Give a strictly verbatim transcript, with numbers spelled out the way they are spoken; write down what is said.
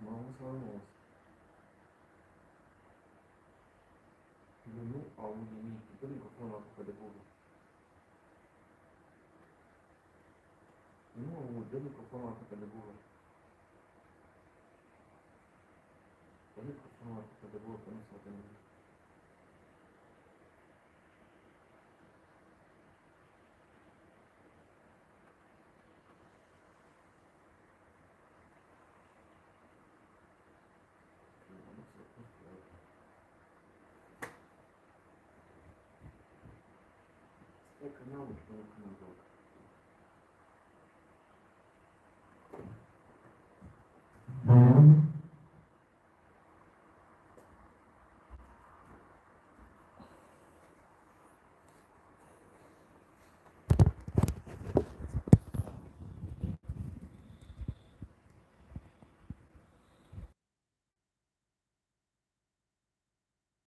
Vamos, vamos. Nu au nimic, pentru că până la apucă de bură. Nu au nimic, pentru că până la apucă de bură. Pentru că până la apucă de bură, că nu s-a gândit. Economic, economic.